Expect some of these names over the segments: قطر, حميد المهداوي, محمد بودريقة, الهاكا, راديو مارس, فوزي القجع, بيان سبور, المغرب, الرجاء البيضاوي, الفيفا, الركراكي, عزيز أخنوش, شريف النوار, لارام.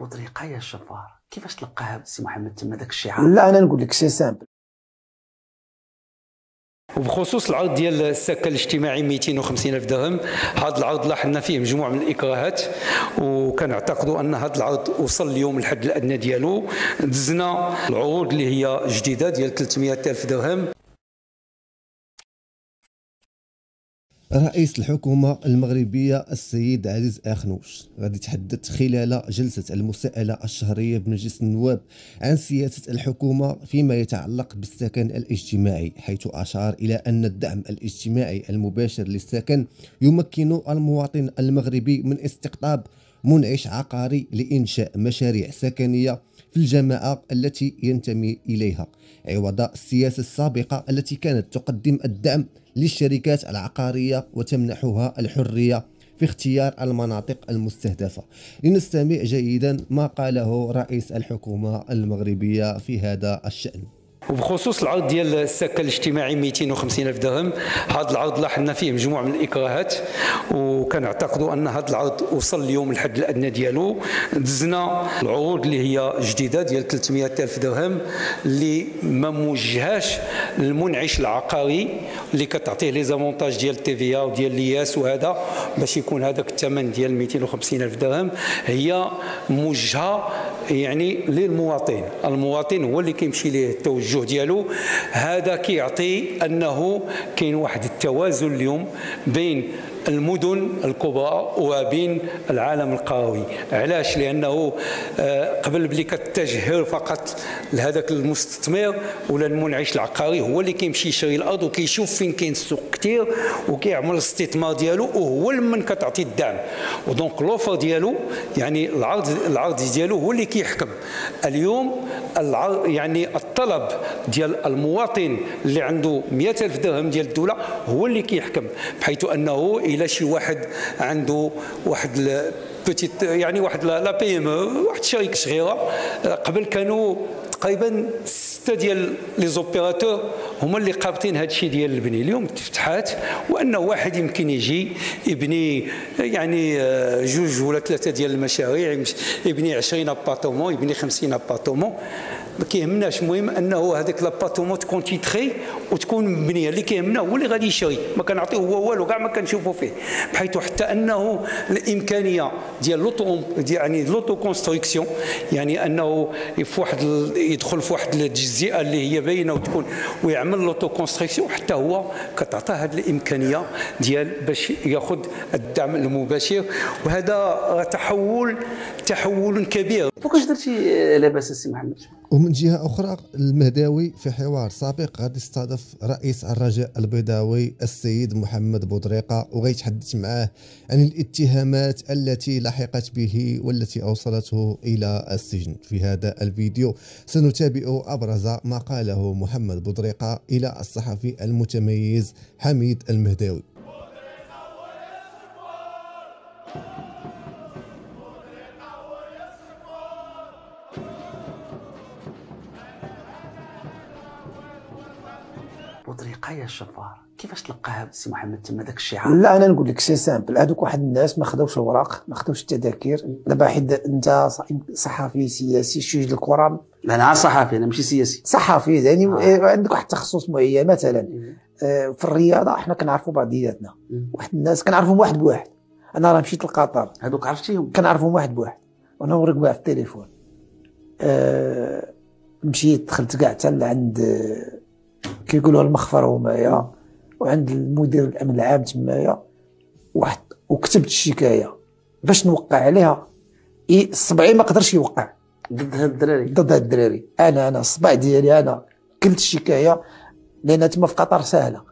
بودريقة يا الشفار، كيفاش تلقاها سي محمد تما داك الشعار؟ لا انا نقول لك سي سامبل. وبخصوص العرض ديال السكن الاجتماعي 250,000 درهم، هذا العرض لاحظنا فيه مجموعه من الاكراهات، وكنعتقدوا ان هذا العرض وصل اليوم الحد الادنى ديالو. دزنا العروض اللي هي جديده ديال 300,000 درهم. رئيس الحكومة المغربية السيد عزيز أخنوش غادي يتحدث خلال جلسة المساءلة الشهرية بمجلس النواب عن سياسة الحكومة فيما يتعلق بالسكن الاجتماعي، حيث أشار إلى أن الدعم الاجتماعي المباشر للسكن يمكن المواطن المغربي من استقطاب منعش عقاري لإنشاء مشاريع سكنية في الجماعة التي ينتمي إليها، عوض السياسة السابقة التي كانت تقدم الدعم للشركات العقارية وتمنحها الحرية في اختيار المناطق المستهدفة. لنستمع جيدا ما قاله رئيس الحكومة المغربية في هذا الشأن. وبخصوص العرض ديال السكن الاجتماعي 250,000 درهم، هذا العرض لاحظنا فيه مجموعه من الاكراهات، وكنعتقدوا ان هذا العرض وصل اليوم الحد الادنى ديالو. دزنا العروض اللي هي جديده ديال 300,000 درهم اللي ما موجهاش للمنعش العقاري اللي كتعطيه لي زامونتاج ديال التيفيا وديال الياس، وهذا باش يكون هذاك الثمن ديال 250,000 درهم هي موجهه يعني للمواطن. المواطن هو اللي كيمشي ليه التوجه ديالو. هذا كيعطي انه كاين واحد التوازن اليوم بين المدن الكبرى وبين العالم القروي. علاش؟ لانه قبل بلي كتجهر فقط لهذاك المستثمر ولا المنعش العقاري هو اللي كيمشي يشري الارض وكيشوف فين كاين السوق كثير وكيعمل الاستثمار ديالو، وهو من كتعطي الدعم. ودونك لوفر ديالو يعني العرض ديالو هو اللي كيحكم اليوم. يعني الطلب ديال المواطن اللي عنده 100,000 درهم ديال الدوله هو اللي كيحكم، بحيث انه الى شي واحد عنده واحد بوتيت يعني واحد لا بي ام او، واحد الشركه صغيره، قبل كانوا تقريبا 6 ديال لي زوبيراتور هما اللي قابطين هذا الشيء ديال البني. اليوم تفتحات وانه واحد يمكن يجي يبني يعني 2 ولا 3 ديال المشاريع، يبني 20 ابارتمون، يبني 50 ابارتمون، ما كيهمناش. المهم انه هذاك لابارتمون تكون تيتري وتكون مبنيه، اللي كيهمنا هو اللي غادي يشري، ما كنعطيه هو والو، كاع ما كنشوفوا فيه، بحيث حتى انه الامكانيه ديال لوطو يعني لوطو كونستركسيون، يعني انه في واحد يدخل في واحد الجزئه اللي هي باينه وتكون ويعمل لوطو كونستركسيون، حتى هو كتعطى هذه الامكانيه ديال باش ياخذ الدعم المباشر. وهذا تحول كبير. فوقاش درتي لاباس السي محمد؟ ومن جهة أخرى المهداوي في حوار سابق غادي يستضيف رئيس الرجاء البيضاوي السيد محمد بودريقة، وغيتحدث معاه عن الاتهامات التي لحقت به والتي أوصلته إلى السجن. في هذا الفيديو سنتابع أبرز ما قاله محمد بودريقة إلى الصحفي المتميز حميد المهداوي. بودريقة يا الشفار، كيفاش تلقاها سي محمد تما داك الشعار؟ لا انا نقول لك سي سامبل، هذوك واحد الناس ما خداوش الوراق، ما خداوش التذاكير. دابا حيت انت صحفي سياسي شوج الكرام. لا انا صحفي، انا ماشي سياسي، صحفي يعني عندك واحد التخصص معين. مثلا في الرياضه حنا كنعرفوا بعضياتنا، واحد الناس كنعرفهم واحد بواحد. انا راه مشيت لقطر، هذوك عرفتيهم؟ كنعرفهم واحد بواحد وانا نوريك بها في التليفون. مشيت دخلت كاع حتى لعند كيقولوا المخفر ومايا، وعند المدير الامن العام تمايا، واحد وكتبت الشكايه باش نوقع عليها. الصبعي ما قدرش يوقع ضد هاد الدراري، ضد هاد الدراري. انا الصبع ديالي انا كلت الشكايه، لان تما في قطر سهله،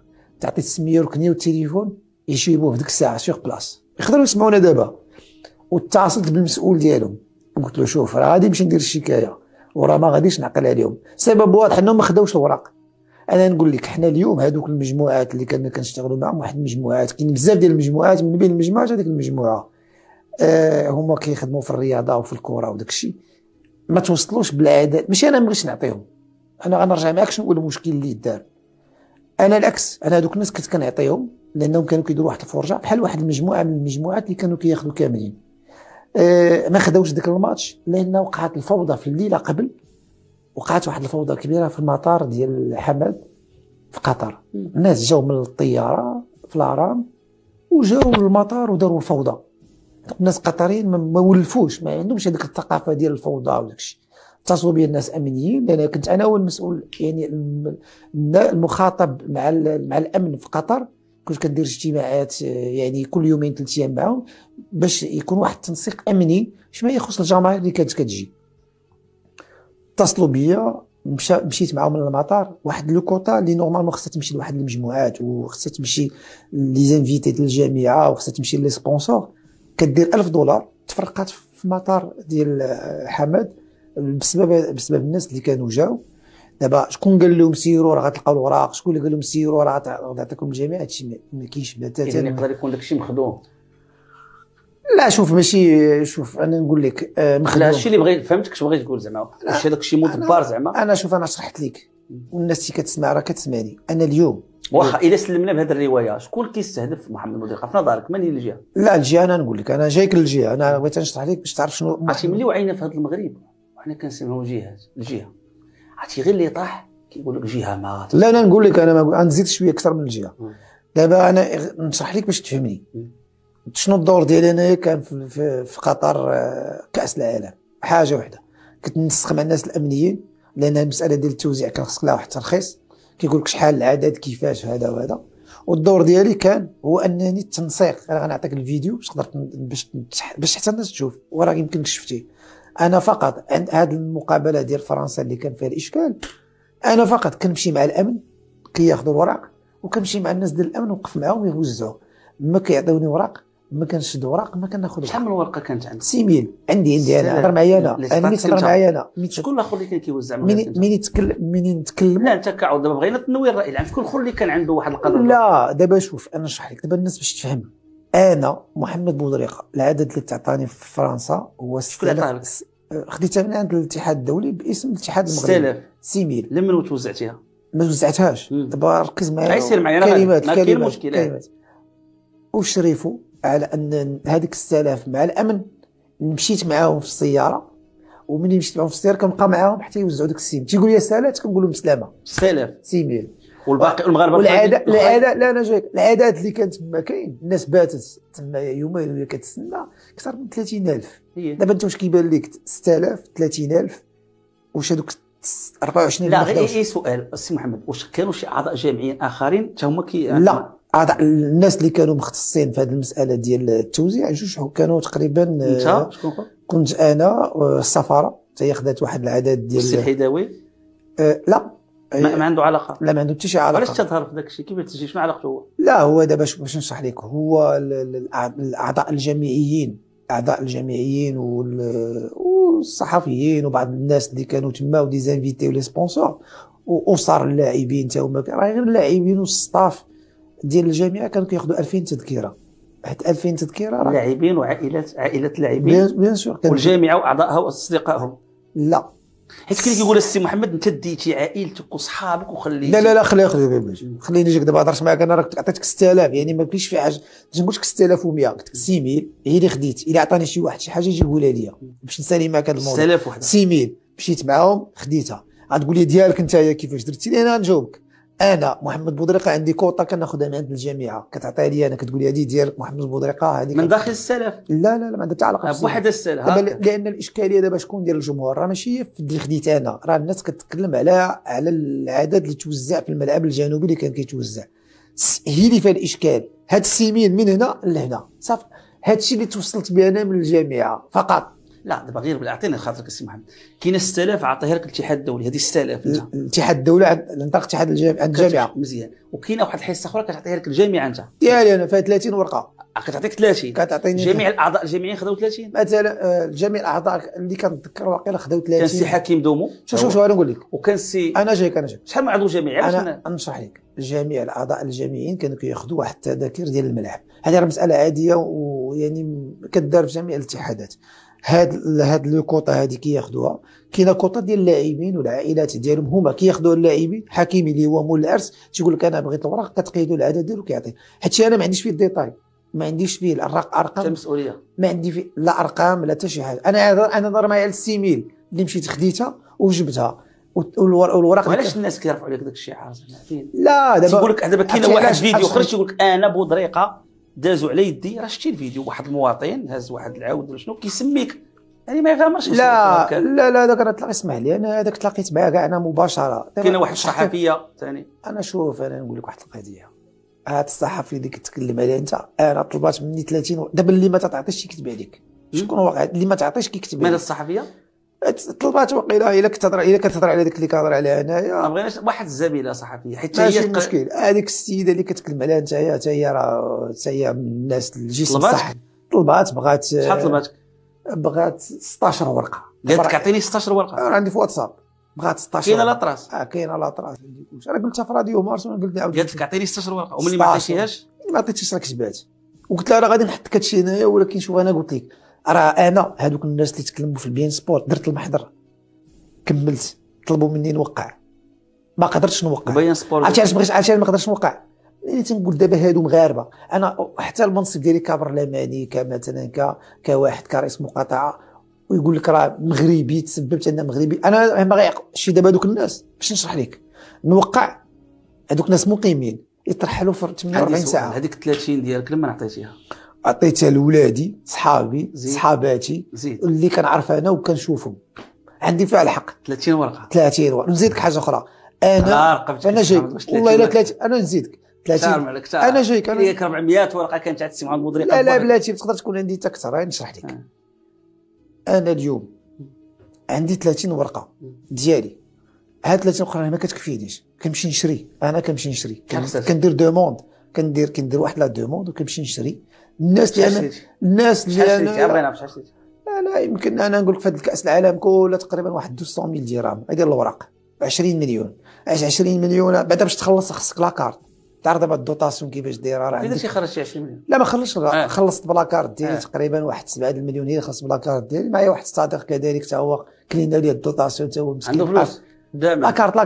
تعطي السميه والكنيه والتليفون يجيبوه في ديك الساعه سيغ بلاص، يقدروا يسمعونا دابا. واتصلت بالمسؤول ديالهم قلت له شوف راه غادي نمشي ندير الشكايه وراه ما غاديش نعقل عليهم، السبب واضح انهم ما خداوش الوراق. انا نقول لك حنا اليوم هذوك المجموعات اللي كنا كنشتغلوا معهم، واحد المجموعات كاين بزاف ديال المجموعات، من بين المجموعات هذيك المجموعه هما كيخدموا في الرياضه وفي الكره وداك الشيء، ما توصلوش بالعدل. ماشي انا ما بغيتش نعطيهم، انا غنرجع معاك شنو هو المشكل اللي دار. انا العكس، انا هذوك الناس كنت كنعطيهم لانهم كانوا كيديروا واحد الفرجه بحال واحد المجموعه من المجموعات اللي كانوا كياخذوا كاملين. ما خداوش ذاك الماتش لان وقعت الفوضى في الليله قبل، وقعت واحد الفوضى كبيره في المطار ديال حماد في قطر. الناس جاو من الطياره في الهرم وجاو للمطار وداروا الفوضى. الناس قطريين ما ولفوش، ما عندهمش هذيك الثقافه ديال الفوضى وداك الشيء. اتصلوا بيا الناس امنيين لان كنت انا هو المسؤول، يعني المخاطب مع الامن في قطر. كنت كندير اجتماعات يعني كل يومين 3 ايام معاهم باش يكون واحد التنسيق امني فيما يخص الجماهير اللي كانت كتجي. اتصلوا بيا، مشيت معاهم للمطار. واحد لوكوطا اللي نورمالمون خصها تمشي لواحد المجموعات وخصها تمشي لي زانفيتي ديال الجامعه وخصها تمشي لي سبونسور، كدير $1000. تفرقات في المطار ديال حماد بسبب الناس اللي كانوا جاو. دابا شكون قال لهم سيروا راه غتلقاو الوراق، شكون اللي قال لهم سيروا راه غتعطيكم الجميع؟ هادشي ما كاينش بتاتا. يعني يقدر يكون داكشي مخدوم. لا شوف، ماشي شوف، انا نقول لك مخدوم. لا هادشي اللي بغيت فهمتك اش بغيت تقول زعما، واش هذاك الشيء مدبر زعما؟ انا شوف، انا شرحت لك والناس اللي كتسمع راه كتسمعني. انا اليوم واخا الا سلمنا بهذه الروايه، شكون كيستهدف محمد بودريقة في نظرك؟ من هي الجهه؟ لا الجهه، انا نقول لك انا جايك للجهه، انا بغيت نشرح لك باش تعرف شنو. عرفتي ملي وعينا في هذا المغرب وحنا كنسميو جهات الجهه، عرفتي غير اللي طاح كيقول لك جهه ما. لا انا نقول لك، انا ما نزيد شويه اكثر من الجهه. دابا انا نشرح لك باش تفهمني شنو الدور ديالي انايا كان في قطر كاس العالم. حاجه واحده كنت نسخ مع الناس الامنيين لان المساله ديال التوزيع كان خصك لها واحد الترخيص كيقول لك شحال العدد كيفاش هذا وهذا. والدور ديالي كان هو انني التنسيق. انا غنعطيك الفيديو باش تقدر باش حتى الناس تشوف، وراه يمكن شفتيه. انا فقط عند هذه المقابله ديال فرنسا اللي كان فيها الاشكال، انا فقط كنمشي مع الامن كياخذوا الوراق، وكنمشي مع الناس ديال الامن وقف معاهم يوزعوا. ما كيعطيوني وراق، ما كنشد وراق، ما كناخذ. شحال من ورقه كانت عندك؟ 6000. عندي انا، هضر معايا انا، ملي تهضر معايا انا. شكون الاخر اللي كان كيوزع؟ منين نتكلم؟ لا انت كعود، دابا بغينا تنوير الراي العام. شكون الاخر اللي كان عنده واحد القدر؟ لا دابا شوف، انا نشرح لك دابا الناس باش تفهم. انا محمد بودريقة العدد اللي تعطاني في فرنسا هو 6000. خديتها من عند الاتحاد الدولي باسم الاتحاد المغربي. 6000 لمن وتوزعتيها؟ ما وزعتهاش. دابا ركز معايا، غير معايا كلمات كلمات. وشريفوا على ان هذيك 6000 مع الامن مشيت معاهم في السياره، وملي مشيت معاهم في السياره كنبقى معاهم حتى يوزعوا ديك السيم. تيقول لي سالات، كنقول لهم سلامه. 6000 والباقي المغاربه. والعاده لا انا جايك، العادات اللي كانت تما كاين الناس باتت تما يومين ولا كتسنى اكثر من 30000. دابا انت واش كيبان لك 6000 30000 واش هذوك 24؟ لا غير اي سؤال السي محمد، واش كانوا شي اعضاء جامعيين اخرين حتى هما لا اعضاء الناس اللي كانوا مختصين في هذه المساله ديال التوزيع؟ جوج كانوا تقريبا. انت شكون كنت؟ انا السفاره حتى خدات واحد العدد ديال السي الحيداوي. لا ما عنده علاقه، لا ما عنده حتى شي علاقه. علاش تظهر في داك الشيء؟ كيفاش تجي؟ شنو علاقته هو؟ لا هو دابا باش نشرح لك، هو الاعضاء الجامعيين، الاعضاء الجامعيين والصحفيين وبعض الناس اللي كانوا تما ودي زانفيتي ولي سبونسور واسر اللاعبين حتى هما. راه غير اللاعبين والستاف ديال الجامعه كانوا كياخذوا 2000 تذكره. واحد 2000 تذكره راه لاعبين وعائلات، عائلات اللاعبين بيان سور، والجامعه واعضائها واصدقائهم. لا حيت كاين اللي كيقول السي محمد انت ديتي عائلتك وصحابك وخليتي. لا لا لا خليني نجيك. دابا هضرت معاك انا، راك عطيتك 6000 يعني ما كاينش في حاجه. ما نقولش 6100، قلت لك 6000 هي اللي خديت. الا عطاني شي واحد شي حاجه يجيبها لي باش نسالي معاك هذا الموضوع. 6000 وحده 6000 مشيت معاهم خديتها. غتقول لي ديالك انت كيفاش درتي لي؟ انا غنجاوبك. انا محمد بودريقة عندي كوطه كناخذها من عند الجامعه، كتعطيها لي انا، كتقول لي هذه ديالك محمد بودريقة هذيك من داخل السلف. لا لا لا ما عندها حتى علاقه بواحد السلف. لان الاشكاليه دابا شكون ديال الجمهور؟ راه ماشي في اللي خديت انا، راه الناس كتتكلم على العدد اللي توزع في الملعب الجنوبي اللي كان كيتوزع. هي اللي فيها الاشكال. هاد السيمين من هنا لهنا صافي، هادشي اللي توصلت به انا من الجامعه فقط. لا دابا غير بالعطيني خاطرك السي محمد، كاينه 6000 عطيها لك الاتحاد الدولي، هذه 6000 انت الاتحاد الدولي عن طريق الاتحاد عند الجامعه مزيان. وكاينه واحد الحصه اخرى كتعطيها لك الجامعه انت ديالي انا فيها 30 ورقه. كتعطيك 30، كتعطيني جميع الاعضاء الجامعيين خداو 30 مثلا. جميع الاعضاء اللي كنتذكر واقيلا خداو 30. كان سي حكيم دومو. شوف انا نقول لك، وكان سي انا جايك شحال من عضو جامعي؟ علاش انا نشرح لك. جميع الاعضاء الجامعيين كانوا كياخذوا واحد التذاكر ديال الملعب. هذه راه مساله عاديه ويعني كدار في جميع الاتحادات. هاد الكوطه هادي كياخذوها. كاينه كوطه ديال اللاعبين والعائلات ديالهم، هما كياخذوا اللاعبين. حكيمي اللي هو مول العرس تيقول لك انا بغيت الوراق، كتقيدوا العدد ديالو كيعطيه. حيت انا ما عنديش فيه الديتاي، ما عنديش فيه الارقام، ما عندي فيه لا ارقام لا حتى شي حاجه. انا نهار معايا على السيميل اللي مشيت خديتها وجبتها والوراق. علاش الناس كيرفعوا عليك داك الشعار زعما فين؟ لا دابا تيقول لك دابا كاين واحد فيديو خرج يقول لك انا بودريقه دازوا على يدي. راه شتي الفيديو، واحد المواطن هز واحد العود ولا شنو كيسميك، يعني ما يغامرش. لا لا لا داك راه تلاقي، اسمح لي انا هذاك تلاقيت معاه كاع انا مباشره. كاين واحد الصحفيه ثاني، انا شوف انا نقول لك واحد القضيه، هاد الصحفي اللي كتكلم عليه انت انا طلبات مني 30 دابا اللي ما تعطيش يكتب عليك. شكون واقع اللي ما تعطيش كيكتب؟ ماذا الصحفيه طلبات وقيله الا كتهضر على داك اللي كنهضر عليه انايا ما بغيناش واحد الزبيله صحفيه، حيت هي المشكل. هذيك السيده اللي كتكلم عليها انت هي راه من الناس الجسم الصحي. طلبات بغات شحال طلباتك؟ بغات 16 ورقه. قالت لك اعطيني 16 ورقه؟ انا عندي في واتساب. بغات 16 كاينه لاطراس. كاينه لاطراس انا قلتها في راديو مارس. قلت لها قالت لك اعطيني 16 ورقه وملي ما عطيتيهاش راه كتبات. وقلت لها راه غادي نحطك هادشي هنايا، ولكن شوف انا قلت لك راه انا هذوك الناس اللي تكلموا في البيان سبورت درت المحضر، كملت طلبوا مني نوقع، ما قدرتش نوقع. البيان سبورت عرفتي علاش ما قدرتش نوقع؟ يعني تنقول دابا هادو مغاربه. انا حتى المنصب ديالي كبرلماني كمثلا كواحد كرئيس مقاطعه، ويقول لك راه مغربي، تسببت انا مغربي. انا ما غيعقل شي دابا هذوك الناس باش نشرح لك نوقع. هذوك الناس مقيمين يطرحلو في 48 ساعه. هذيك 30 ديالك لما عطيتيها؟ عطيتها لولادي، صحابي، صحاباتي اللي كنعرف انا وكنشوفهم، عندي فيها الحق. 30 ورقه 30 ورقه. نزيدك حاجه اخرى، انا جاي والله الا 30. انا نزيدك 30 انا جايك. انا ياك 400 ورقه كانت عاد تسمع المدريقه. لا لا بلاتي تقدر تكون عندي حتى اكثر. نشرح لك انا اليوم عندي 30 ورقه ديالي. هاد 30 ورقه ما كتكفينيش، كنمشي نشري. انا كنمشي نشري، كندير دوموند، كندير واحد لا دوموند وكنمشي نشري. الناس اللي انا لا يمكن انا نقول لك في هذا الكاس العالم كله تقريبا واحد 200000 درهم. هذه الوراق 20 مليون. اش 20 مليون؟ بعدا باش تخلص خصك لاكارت. تعرف دابا الدوطاسيون كيفاش دايره؟ راه عندك خرجت شي 20 مليون؟ لا ما خلصتش. خلصت بلاكارت ديالي تقريبا واحد 7 المليون اللي خلصت بلاكارت ديالي. معايا واحد الصديق كذلك تا هو كلينا ليه الدوطاسيون، تا هو مسكين عنده فلوس. لاكارت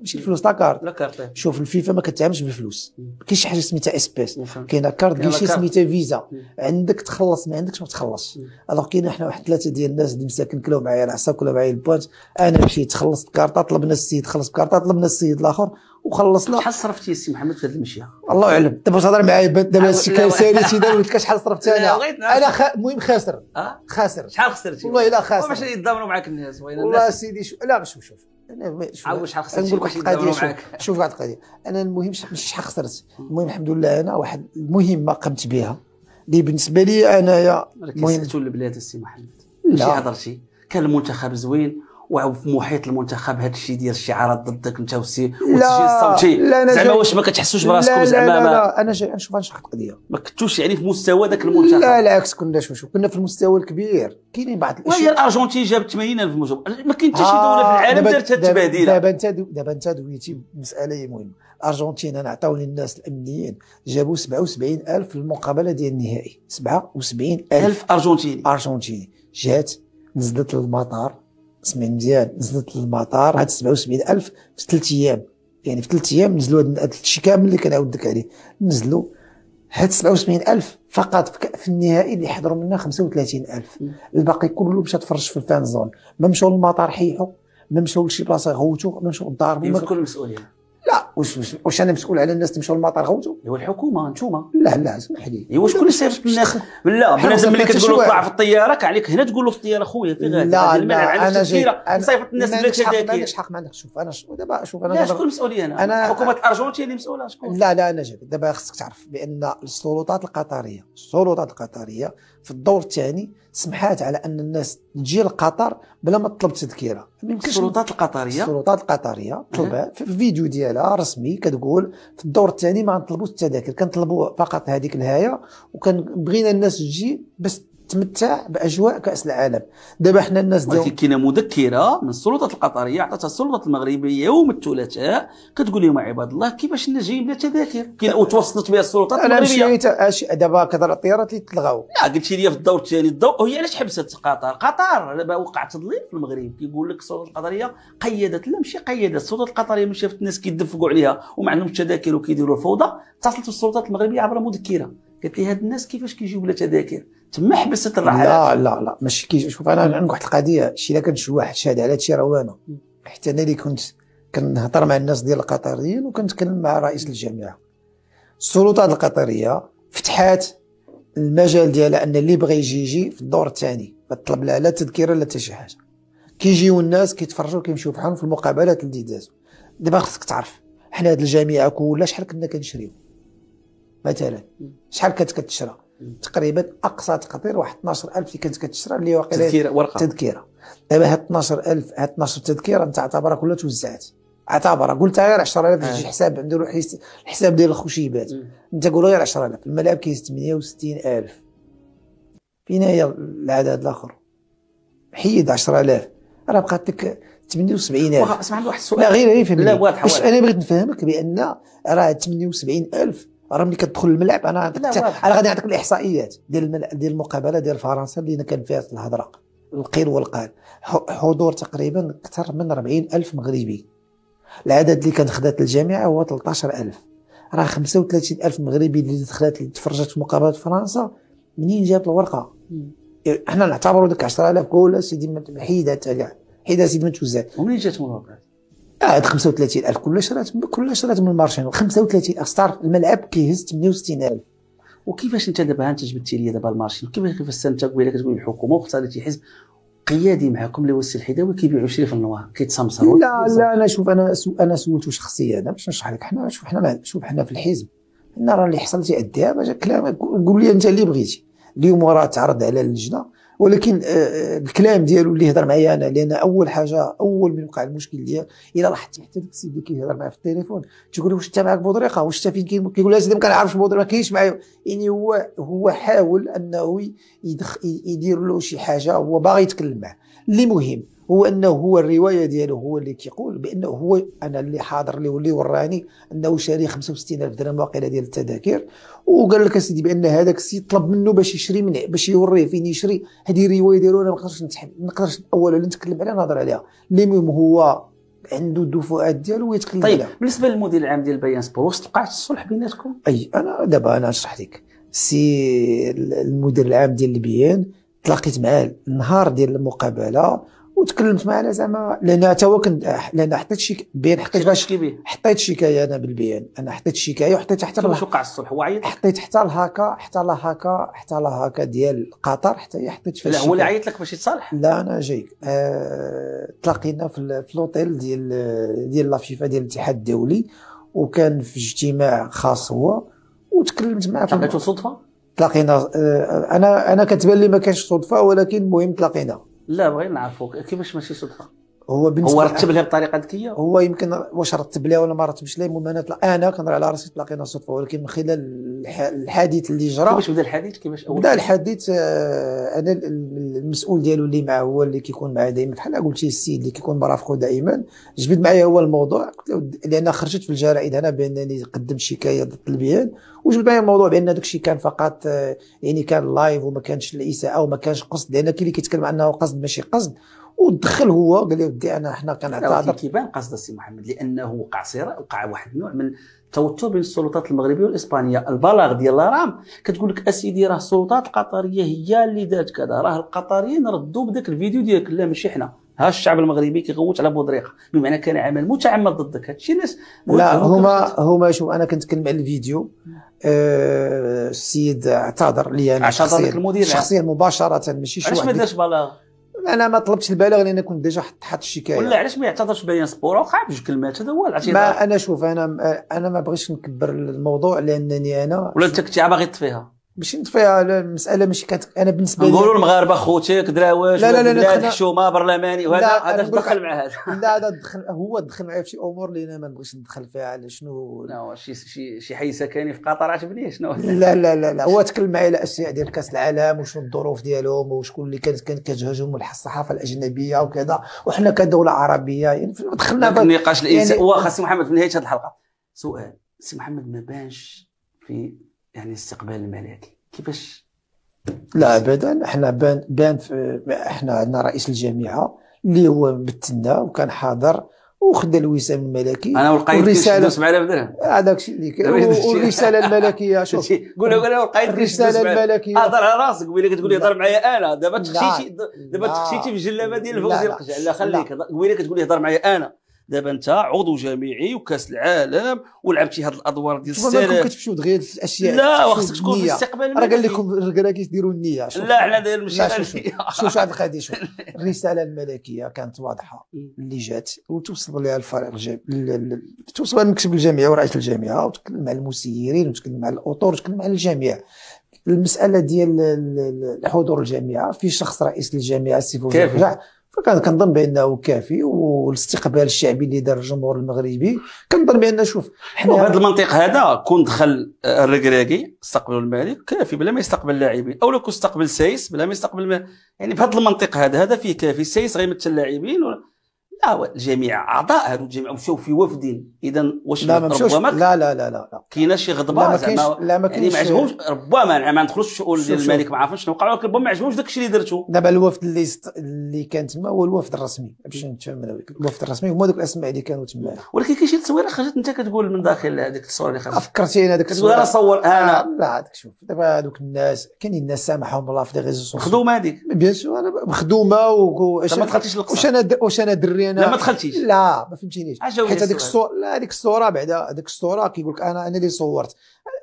ماشي الفلوس، لاكارت. شوف الفيفا ما كتعاملش بالفلوس، ما كاينش شي حاجه سميتها اسبيس. كاينه كارت كيشي سميتها فيزا، عندك تخلص ما عندكش ما تخلصش. الوغ كاين حنا واحد 3 ديال الناس اللي مساكن كلاو معايا العصا وكلاو معايا البوانت. انا مشيت خلصت كارطه، طلبنا السيد خلص كارطه، طلبنا السيد الاخر وخلصنا. شحال صرفتي السي محمد في هذه المشيه؟ الله اعلم. دابا تهضر معايا دابا هادشي كيساليتي دابا قلت لك شحال صرفت انا المهم خاسر. خاسر شحال خسرتي؟ والله الا خاسر. باش يتضامنوا معاك الناس. والله سيدي لا شوف انا عاود شحال خسرت. نقول لك واحد القضيه، شوف واحد القضيه. انا المهم ماشي شحال خسرت، المهم الحمد لله انا واحد المهمه قمت بها اللي بالنسبه لي انايا مهم. كيسالتو البلاد السي محمد ماشي هضرتي، كان المنتخب زوين وفي محيط المنتخب هذا الشيء ديال الشعارات ضدك انت والسجل الصوتي. زعما واش ما كتحسوش براسكم زعما؟ لا لا انا جاي نشوف نشرح القضيه. ما كنتوش يعني في مستوى ذاك المنتخب؟ لا العكس، كنا في المستوى الكبير. كاينين بعض الاشياء. وهي الارجنتين جابت 80000 مجرم، ما كاين حتى شي دوله في العالم دارت هاد التباديله. دابا انت دويتي مساله مهمه. الارجنتين انا عطاو للناس الامنيين جابوا 77000 في المقابله ديال النهائي. 77000 ارجنتيني جات نزلت للمطار. اسمع مزيان، نزلت للمطار هاد 77000 في 3 ايام، يعني في 3 ايام نزلوا هاد الشيء كامل اللي كنعاود لك عليه. نزلوا هاد 77000 فقط في النهائي اللي حضروا منا 35000، الباقي كله مشى تفرج في الفانزون. ما مشاو للمطار حيحوا، ما مشاو لشي بلاصه غوتوا، ما مشاو للدار. ما كل مسؤوليه. لا واش انا مسؤول على الناس اللي مشاو للمطار غوتوا؟ هو الحكومه نتوما. لا اسمح لي. ايوا شكون اللي صيفط الناس؟ لا بنادم ملي كتقول له طلع في الطياره كعليك هنا تقول له في الطياره خويا في غادي. لا لا انا جاي صيفط الناس بلا تذاكير. ما عندكش حق ما عندكش. شوف انا دابا شوف انا شكون المسؤوليه هنا؟ حكومه الارجنتين اللي مسؤوله شكون؟ لا انا جاي دابا خصك تعرف بان السلطات القطريه في الدور الثاني سمحات على ان الناس تجي لقطر بلا ما تطلب تذكره. السلطات القطريه طلبات في الفيديو ديالها رسمي كتقول في الدور الثاني ما غنطلبوش التذاكر، كنطلبوا فقط هذيك الهايه، وكنبغينا الناس تجي بس تمتع باجواء كاس العالم. دابا حنا الناس ديالنا ولكن كاينه مذكره من السلطات القطريه عطاتها السلطات المغربيه يوم الثلاثاء كتقول لهم عباد الله كيفاش الناس جايين بلا تذاكر، وتوسطت بها السلطات المغربيه. انا مشيت دابا كدار الطيارات اللي تلغاو. لا قلتي لي في الدور الثاني هي علاش حبست قطر؟ قطر دابا وقع تضليل في المغرب. كيقول لك السلطات القطريه قيدت. لا ماشي قيدت، السلطات القطريه ملي شافت الناس كيدفقوا عليها وما عندهمش تذاكر وكيديروا الفوضى اتصلت بالسلطات المغربيه عبر مذكره قالت لي هاد الناس كيفاش كيجيو بلا تذاكر؟ تما حبست الرحلات. لا ماشي كيجيو. شوف انا عندك واحد القضيه، الشيء اللي كنشوف واحد شاهد على هادشي راه وانا، حتى انا اللي كنت كنهضر مع الناس ديال القطريين وكنتكلم مع رئيس الجامعه. السلطات القطريه فتحات المجال ديالها ان اللي بغى يجي في الدور الثاني، ما تطلب لا تذكره لا حتى شي حاجه. كيجيو الناس كيتفرجوا كيمشيو بحالهم في المقابلات اللي دازوا. دابا خصك تعرف حنا هاد الجامعه كلها شحال كنا كنشريو مثلا، شحال كانت كتشرى؟ تقريبا اقصى تقدير واحد 12000 اللي كانت كتشرى، اللي واقيلا تذكره. دابا هاد 12000 هاد 12 تذكره انت اعتبرها كلها توزعات، اعتبرها قلتها غير 10000 يجي حساب نديرو الحساب ديال الخشيبات، انت قولها غير 10000. الملاعب كاين 68000، فين هي العدد الاخر؟ حيد 10000 راه بقات لك 78000. اسمع عندي واحد السؤال. لا غير فهمني، لا واضح. انا بغيت نفهمك بان راه 78000 راه ملي كتدخل الملعب. انا غادي نعطيك الاحصائيات ديال المقابله ديال فرنسا اللي كان فيها الهضره القيل والقال، حضور تقريبا اكثر من 40000 مغربي. العدد اللي كانت خدات الجامعه هو 13000، راه 35000 مغربي اللي دخلات اللي تفرجت في مقابله فرنسا. منين جات الورقه؟ احنا نعتبروا ديك 10000 كلها سيدي حيدها كاع، حيدها سيدي ما توزعت. ومنين جات الورقه؟ هاد 35000 كلها شرات من المارشين. 35 ستار الملعب كيهز 68000. وكيفاش انت دابا انت جبتي لي دابا المارشين؟ كيفاش انت قبيله كتقول الحكومه واختاريتي حزب قيادي معكم اللي هو السي الحداوي كيبيعوا شريف النوار كيتسمصروا؟ لا انا شوف انا سولته شخصيا باش نشرح لك. حنا شوف حنا في الحزب حنا راه اللي حصل تيأديها باش كلامك. قول لي انت اللي بغيتي. اليوم راه تعرض على اللجنه، ولكن الكلام ديالو اللي هضر معايا انا، لان اول حاجه اول ما وقع المشكل ديال الا لاحظت حتى داك السيد اللي كيهضر معاه في التليفون تيقول لي واش انت معاك بودريقه؟ واش انت فين؟ كيقول لها سيدي ما كنعرفش بودريقه، ما كاينش معايا. يعني هو حاول انه يدير له شي حاجه، هو باغي يتكلم معاه. اللي مهم هو انه هو الروايه ديالو هو اللي كيقول بانه هو انا اللي حاضر لي واللي وراني انه شاري 65000 درهم واقيلا ديال التذاكر، وقال لك اسيدي بان هذاك السيد طلب منه باش يشري منه باش يوريه فين يشري. هذه الروايه ديالو انا ما نقدرش اولا نتكلم عليها نهضر عليها. المهم هو عنده الدفوعات ديالو ويتكلم. طيب بالنسبه للمدير العام ديال بيان سبور، واش توقعت الصلح بيناتكم؟ اي انا دابا انا نشرح لك. السي المدير العام ديال البيان تلاقيت معاه النهار ديال المقابله وتكلمت معنا زعما، لان تو لان حطيت شي بيان، حطيت شكايه انا بالبيان. انا حطيت شكايه وحطيت حتى باش وقع الصلح وعيط، حطيت حتى الهاكا ديال قطر حتى هي حطيت فيها. لا هو اللي عيط لك باش يتصالح؟ لا انا جايك. تلاقينا في لوطيل ديال لافيفا ديال الاتحاد الدولي، وكان في اجتماع خاص هو وتكلمت معاه. تلاقيتو صدفه؟ تلاقينا. انا كتبان لي ما كانش صدفه، ولكن المهم تلاقينا. لا بغينا نعرفوك كيفاش ماشي صدفه. هو رتب لها بطريقه ذكيه. هو يمكن واش رتب لها ولا ما رتبش لها. المهم انا كنرى على راسي تلاقينا صدفه، ولكن من خلال الحديث اللي جرى. كيفاش بدا الحديث؟ كيفاش اول بدا الحديث؟ انا المسؤول ديالو اللي معاه هو اللي كيكون معاه دائما، بحال قلتي السيد اللي كيكون مرافقو دائما، جبد معايا هو الموضوع، لان خرجت في الجرائد انا بانني قدمت شكايه ضد البيان، وجبد معايا الموضوع بان داك الشيء كان فقط يعني كان لايف وما كانش الاساءه وما كانش قصد، لان كاين اللي كيتكلم انه قصد ماشي قصد. ودخل هو قال لي ودي انا حنا كنعتذر. كيبان قصد السي محمد لانه وقع صراع، وقع واحد النوع من التوتر بين السلطات المغربيه والاسبانيه. البلاغ ديال لارام كتقول لك اسيدي راه السلطات القطريه هي اللي دارت كذا، راه القطريين ردوا بداك الفيديو ديالك. لا ماشي حنا، ها الشعب المغربي كيغوت على بودريقه، بمعنى كان عمل متعمد ضدك. هادشي الناس لا هما شوف انا كنتكلم على الفيديو. السيد اعتذر لي انا شخصيا مباشره، ماشي شي واحد. علاش ما دارش بلاغ؟ انا ما طلبتش البلاغ لان كنت ديجا حط الشكايه. ولا علاش ما يعتذرش بيان سبور؟ وقع بجوج كلمات هذا هو الاعتذار. ما انا شوف انا ما بغيتش نكبر الموضوع، لانني انا ولا انت كنتي باغي تطفيها؟ ماشي نطفيها، المساله ماشي كانت انا بالنسبه لي نقولوا المغاربه خوتك دراوج ولا حشومه برلماني وهذا هذا دخل مع هذا. لا هذا دخل معايا في شي امور اللي انا ما بغيتش ندخل فيها. على شنو شي حي سكني في قطر عجبني شنو. لا لا لا لا هو تكلم معايا على الاشياء ديال كاس العالم وشنو الظروف ديالهم وشكون اللي كانت كتهاجمهم الصحافه الاجنبيه وكذا، وحنا كدوله عربيه يعني دخلنا في النقاش الانساني. واخا سي محمد في نهايه هذه الحلقه سؤال، سي محمد ما بانش في يعني الاستقبال الملكي كيفاش؟ لا ابدا، احنا بان احنا عندنا رئيس الجامعه اللي هو مثلنا وكان حاضر وخذ الوسام الملكي. انا ولقيت الرساله 7000 درهم هذاك الشيء اللي كاين. والرساله الملكيه شوف قول له انا ولقيت الرساله الملكيه. هضر على راسك قبيله كتقول لي هضر معايا انا. دابا تخشيتي دابا تخشيتي في الجلابه ديال الفوزي القجع. لا خليك قبيله كتقول لي هضر معايا انا. دابا انت عضو جماعي وكاس العالم ولعبتي هاد الادوار ديال السلام. ما كتمشيو دغيا الاشياء. لا خصك تكون في الاستقبال. راه قال لكم الركرا كيديروا النيه. لا حنا داير المشكل. شوف عبد القادر شوف الرساله الملكيه كانت واضحه اللي جات وتوصل لها الفريق توصل المكتب الجامعي ورئاسه الجامعه وتكلم مع المسيرين وتكلم مع الاطر وتكلم مع الجميع. المساله ديال حضور الجامعه في شخص رئيس الجامعه السي فوزي القجع فكان كنظن بانه كافي. والاستقبال الشعبي اللي دار الجمهور المغربي كنظن بان شوف حنا هذا المنطق هذا كون دخل الركراكي استقبلوا الملك كافي بلا ما يستقبل اللاعبين. او لو كون استقبل السايس بلا ما يستقبل يعني بهذا المنطق هذا فيه كافي. السايس غيمثل اللاعبين لا الجميع اعضاء هذو الجميع مشاو في وفدين. اذا واش ربما لا لا لا لا كاينه شي غضبه زعما يعني ما عجبهمش ربما ما ندخلوش في الشؤون ديال الملك ما عرفناش شنو وقع ولكن ربما ما عجبهمش داك الشيء اللي درتو. دابا الوفد اللي كان تما هو الوفد الرسمي باش نتفاهم انا وياك. الوفد الرسمي هما دوك الاسماء اللي كانوا تما ولكن كاين شي تصويره خرجت انت كتقول من داخل هذيك التصويره اللي خرجت فكرتيني هذاك التصويره انا صور انا لا هذاك. شوف دابا هذوك الناس كاينين الناس سامحهم الله في لي ريزو سوسيو مخدومه هذيك بيان سور مخدومه واش ما دخلتيش القصه واش انا دري انا. لا ما دخلتيش لا ما فهمتينيش حيت هذيك الصوره لا هذيك الصوره بعدا هذيك الصوره كيقول لك انا اللي صورت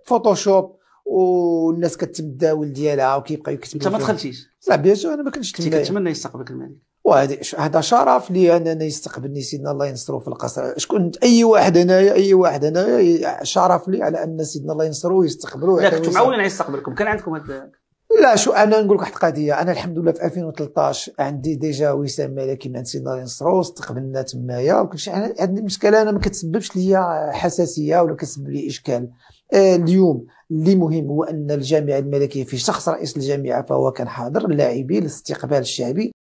فوتوشوب والناس كتتم الداول ديالها وكيبقاو يكتبوا. انت ما دخلتيش؟ لا بيان سور انا ما كنتش كنتمنى يستقبلك الملك وهذا هذا شرف لي انني يستقبلني سيدنا الله ينصرو في القصر. شكون اي واحد هنايا اي واحد هنايا شرف لي على ان سيدنا الله ينصرو ويستقبلوه. لا كنتو معولين يستقبلكم كان عندكم هذا. لا شو انا نقول لك واحد القضيه. انا الحمد لله في 2013 عندي ديجا وسام ملكي من سيدنا ينصرو استقبلنا تمايا وكل شيء. هذه المشكله انا ما كتسببش ليا حساسيه ولا كتسبب لي اشكال. اليوم اللي مهم هو ان الجامعه الملكيه في شخص رئيس الجامعه فهو كان حاضر اللاعبين الاستقبال الشعبي.